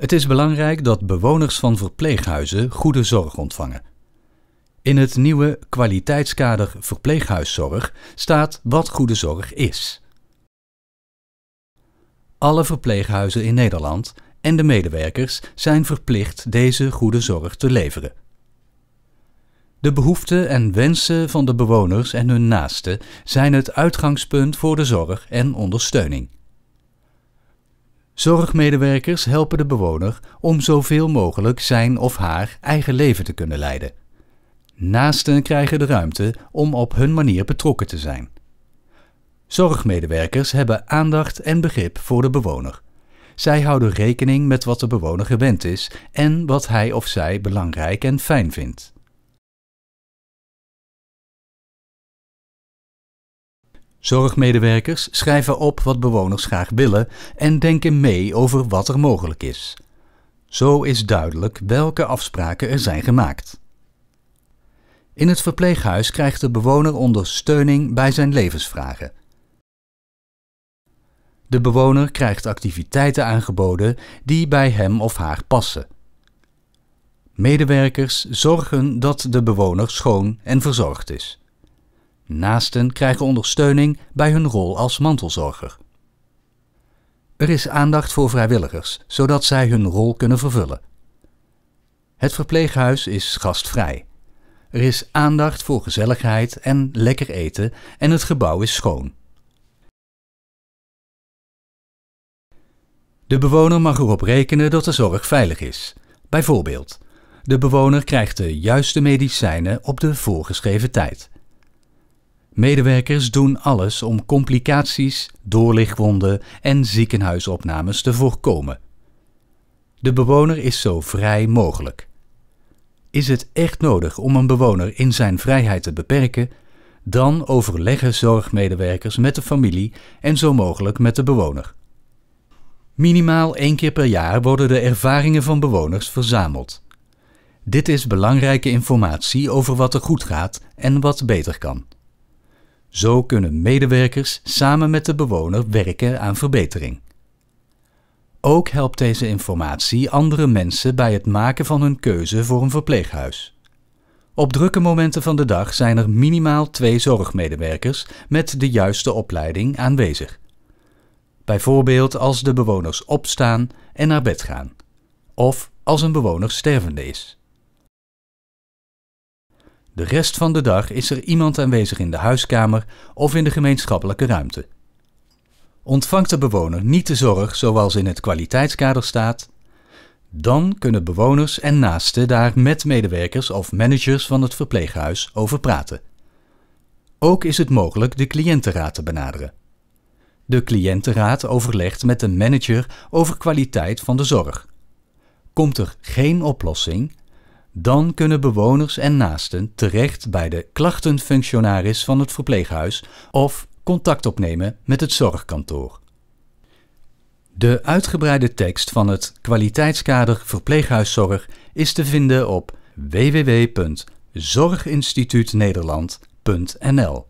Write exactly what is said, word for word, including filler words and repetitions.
Het is belangrijk dat bewoners van verpleeghuizen goede zorg ontvangen. In het nieuwe kwaliteitskader verpleeghuiszorg staat wat goede zorg is. Alle verpleeghuizen in Nederland en de medewerkers zijn verplicht deze goede zorg te leveren. De behoeften en wensen van de bewoners en hun naasten zijn het uitgangspunt voor de zorg en ondersteuning. Zorgmedewerkers helpen de bewoner om zoveel mogelijk zijn of haar eigen leven te kunnen leiden. Naasten krijgen de ruimte om op hun manier betrokken te zijn. Zorgmedewerkers hebben aandacht en begrip voor de bewoner. Zij houden rekening met wat de bewoner gewend is en wat hij of zij belangrijk en fijn vindt. Zorgmedewerkers schrijven op wat bewoners graag willen en denken mee over wat er mogelijk is. Zo is duidelijk welke afspraken er zijn gemaakt. In het verpleeghuis krijgt de bewoner ondersteuning bij zijn levensvragen. De bewoner krijgt activiteiten aangeboden die bij hem of haar passen. Medewerkers zorgen dat de bewoner schoon en verzorgd is. Naasten krijgen ondersteuning bij hun rol als mantelzorger. Er is aandacht voor vrijwilligers, zodat zij hun rol kunnen vervullen. Het verpleeghuis is gastvrij. Er is aandacht voor gezelligheid en lekker eten en het gebouw is schoon. De bewoner mag erop rekenen dat de zorg veilig is. Bijvoorbeeld, de bewoner krijgt de juiste medicijnen op de voorgeschreven tijd. Medewerkers doen alles om complicaties, doorligwonden en ziekenhuisopnames te voorkomen. De bewoner is zo vrij mogelijk. Is het echt nodig om een bewoner in zijn vrijheid te beperken? Dan overleggen zorgmedewerkers met de familie en zo mogelijk met de bewoner. Minimaal één keer per jaar worden de ervaringen van bewoners verzameld. Dit is belangrijke informatie over wat er goed gaat en wat beter kan. Zo kunnen medewerkers samen met de bewoner werken aan verbetering. Ook helpt deze informatie andere mensen bij het maken van hun keuze voor een verpleeghuis. Op drukke momenten van de dag zijn er minimaal twee zorgmedewerkers met de juiste opleiding aanwezig. Bijvoorbeeld als de bewoners opstaan en naar bed gaan, of als een bewoner stervende is. De rest van de dag is er iemand aanwezig in de huiskamer of in de gemeenschappelijke ruimte. Ontvangt de bewoner niet de zorg zoals in het kwaliteitskader staat, dan kunnen bewoners en naasten daar met medewerkers of managers van het verpleeghuis over praten. Ook is het mogelijk de cliëntenraad te benaderen. De cliëntenraad overlegt met de manager over kwaliteit van de zorg. Komt er geen oplossing, dan kunnen bewoners en naasten terecht bij de klachtenfunctionaris van het verpleeghuis of contact opnemen met het zorgkantoor. De uitgebreide tekst van het kwaliteitskader verpleeghuiszorg is te vinden op w w w punt zorginstituut nederland punt n l.